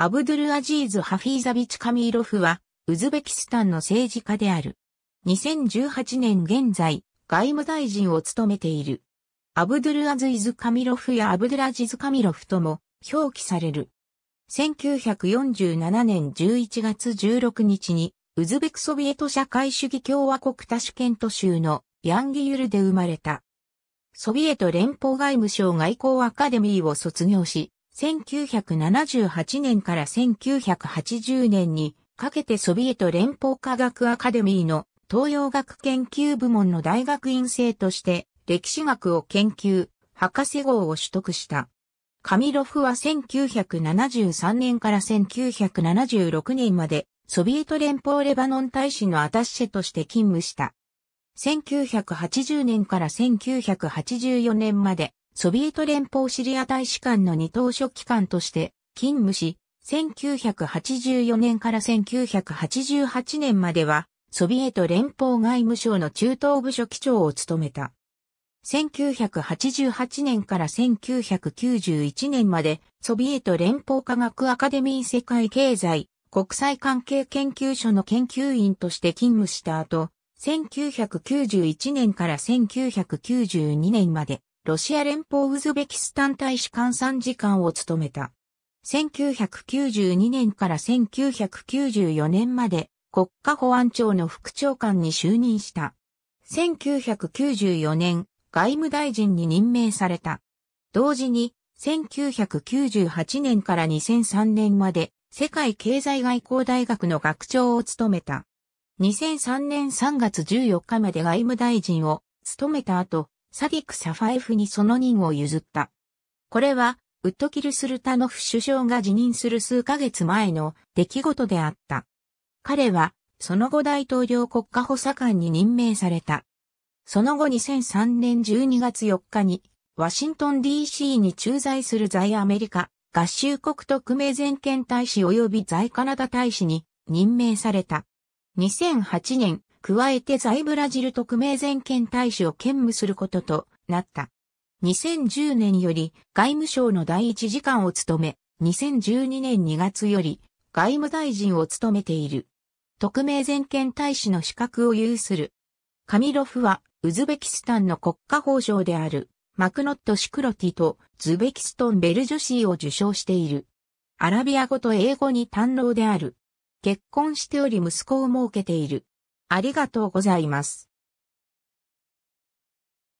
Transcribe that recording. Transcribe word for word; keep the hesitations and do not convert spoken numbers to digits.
アブドゥルアジーズ・ハフィーザビチ・カミーロフは、ウズベキスタンの政治家である。にせんじゅうはちねん現在、外務大臣を務めている。アブドゥルアズイズ・カミロフやアブドゥルアジズ・カミロフとも表記される。せんきゅうひゃくよんじゅうななねんじゅういちがつじゅうろくにちに、ウズベクソビエト社会主義共和国タシュケント州のヤンギユルで生まれた。ソビエト連邦外務省外交アカデミーを卒業し、せんきゅうひゃくななじゅうはちねんからせんきゅうひゃくはちじゅうねんにかけてソビエト連邦科学アカデミーの東洋学研究部門の大学院生として歴史学を研究、博士号を取得した。カミロフはせんきゅうひゃくななじゅうさんねんからせんきゅうひゃくななじゅうろくねんまでソビエト連邦レバノン大使のアタッシェとして勤務した。せんきゅうひゃくはちじゅうねんからせんきゅうひゃくはちじゅうよねんまでソビエト連邦シリア大使館の二等書記官として勤務し、せんきゅうひゃくはちじゅうよねんからせんきゅうひゃくはちじゅうはちねんまではソビエト連邦外務省の中東部書記長を務めた。せんきゅうひゃくはちじゅうはちねんからせんきゅうひゃくきゅうじゅういちねんまでソビエト連邦科学アカデミー世界経済国際関係研究所の研究員として勤務した後、せんきゅうひゃくきゅうじゅういちねんからせんきゅうひゃくきゅうじゅうにねんまでロシア連邦ウズベキスタン大使館参事官を務めた。せんきゅうひゃくきゅうじゅうにねんからせんきゅうひゃくきゅうじゅうよねんまで国家保安庁の副長官に就任した。せんきゅうひゃくきゅうじゅうよねん、外務大臣に任命された。同時に、せんきゅうひゃくきゅうじゅうはちねんからにせんさんねんまで、世界経済外交大学の学長を務めた。にせんさんねんさんがつじゅうよっかまで外務大臣を務めた後、サディク・サファエフにその任を譲った。これは、ウットキル・スルタノフ首相が辞任する数ヶ月前の出来事であった。彼は、その後大統領国家補佐官に任命された。その後にせんさんねんじゅうにがつよっかに、ワシントン ディーシー に駐在する在アメリカ、合衆国特命全権大使及び在カナダ大使に任命された。にせんはちねん、加えて在ブラジル特命全権大使を兼務することとなった。にせんじゅうねんより外務省の第一次官を務め、にせんじゅうにねんにがつより外務大臣を務めている。特命全権大使の資格を有する。カミロフは、ウズベキスタンの国家褒章である、マクノット・シクロティと、ズベキストン・ベルジュシーを受賞している。アラビア語と英語に堪能である。結婚しており息子を設けている。ありがとうございます。